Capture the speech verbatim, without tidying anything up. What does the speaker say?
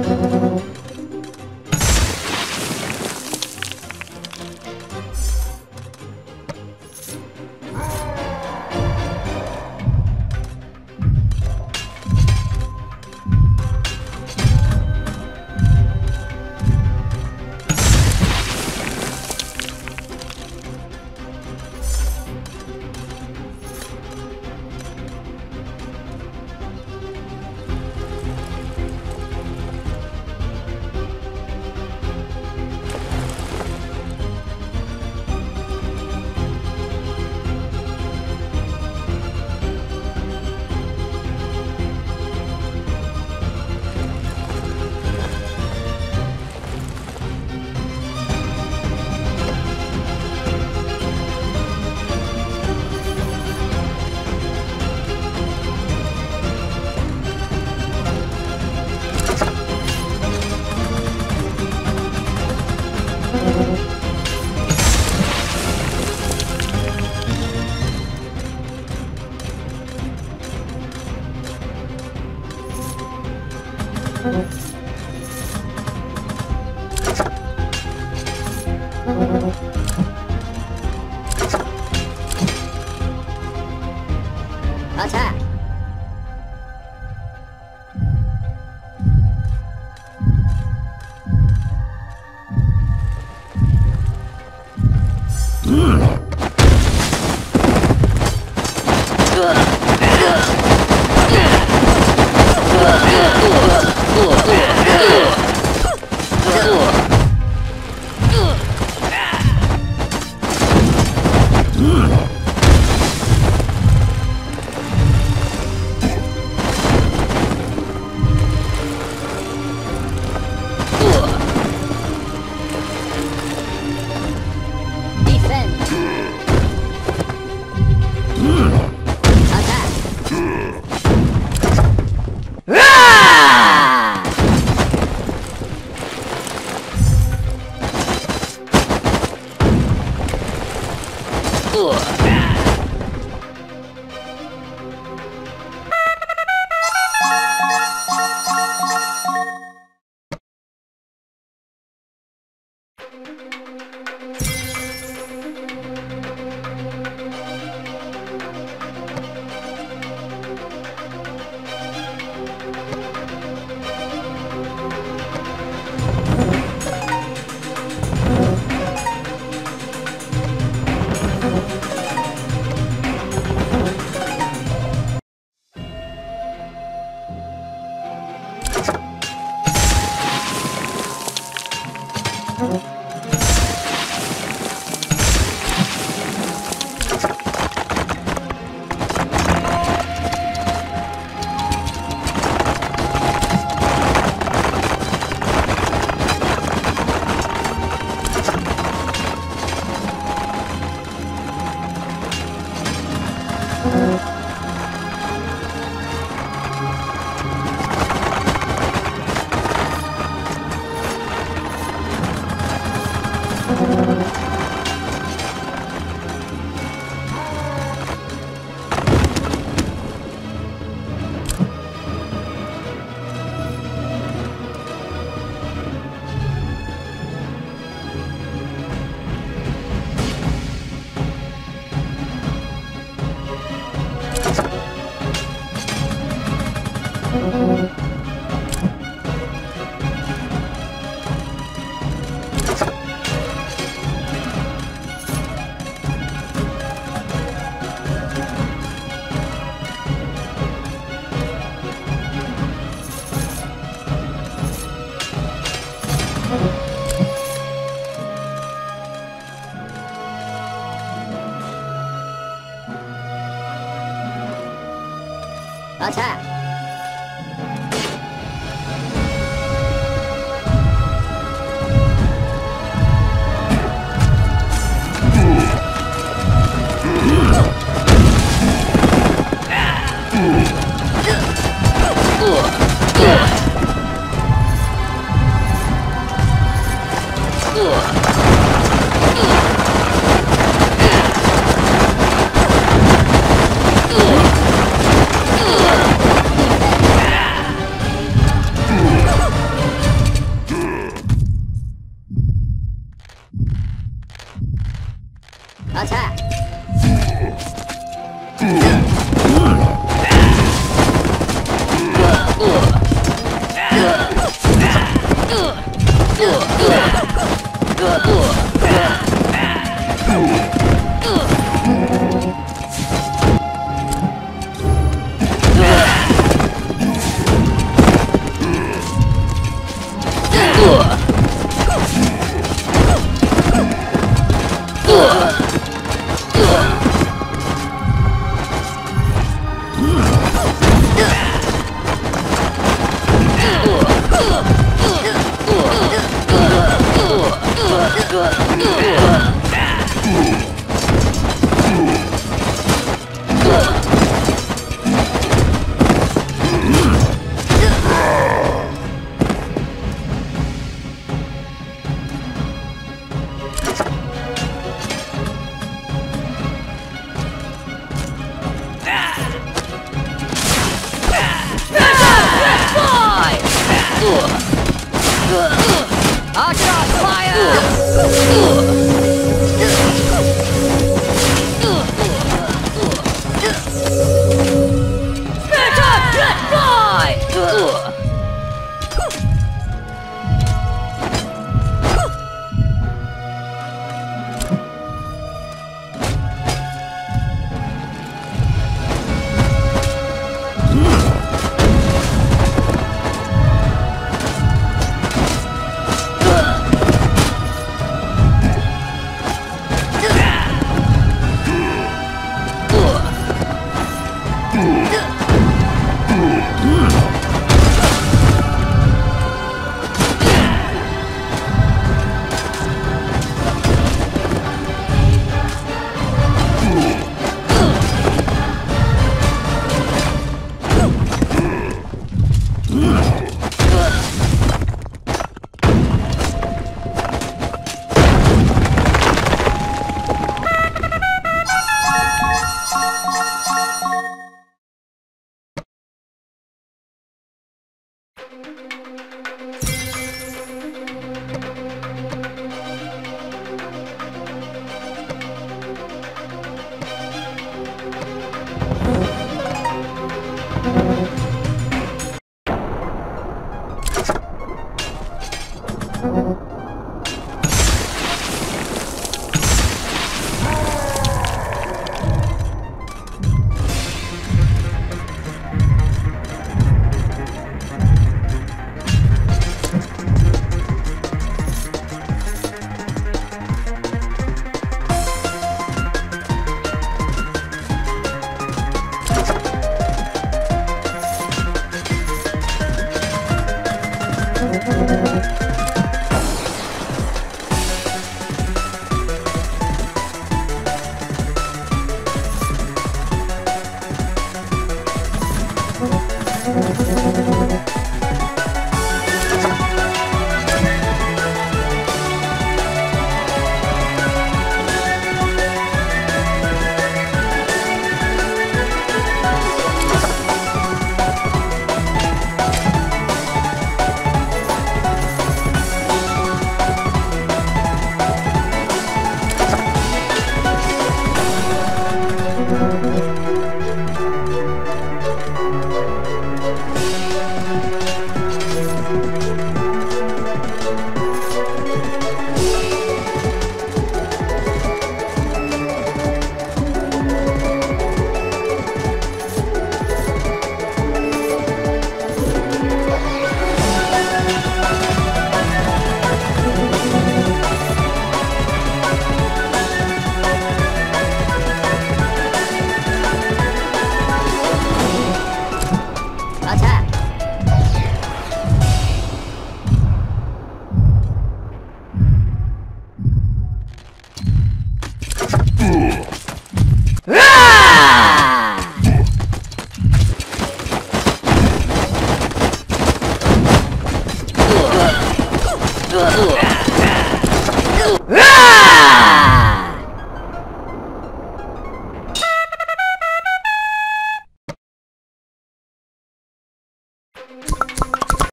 Attack!